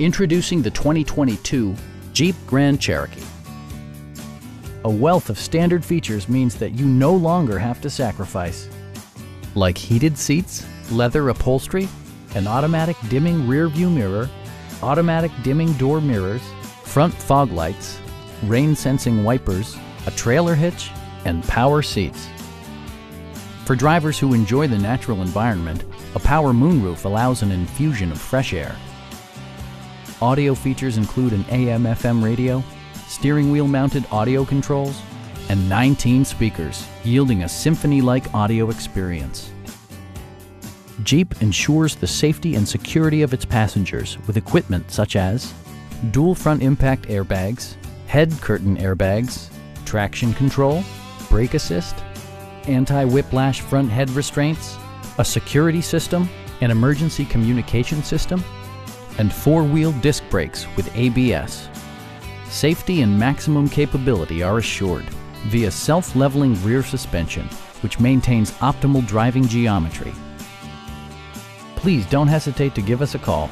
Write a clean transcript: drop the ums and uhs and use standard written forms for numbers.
Introducing the 2022 Jeep Grand Cherokee. A wealth of standard features means that you no longer have to sacrifice, like heated seats, leather upholstery, an automatic dimming rear-view mirror, automatic dimming door mirrors, front fog lights, rain-sensing wipers, a trailer hitch, and power seats. For drivers who enjoy the natural environment, a power moonroof allows an infusion of fresh air. Audio features include an AM/FM radio, steering wheel-mounted audio controls, and 19 speakers, yielding a symphony-like audio experience. Jeep ensures the safety and security of its passengers with equipment such as dual front impact airbags, head curtain airbags, traction control, brake assist, anti-whiplash front head restraints, a security system, an emergency communication system, and four-wheel disc brakes with ABS. Safety and maximum capability are assured via self-leveling rear suspension, which maintains optimal driving geometry. Please don't hesitate to give us a call.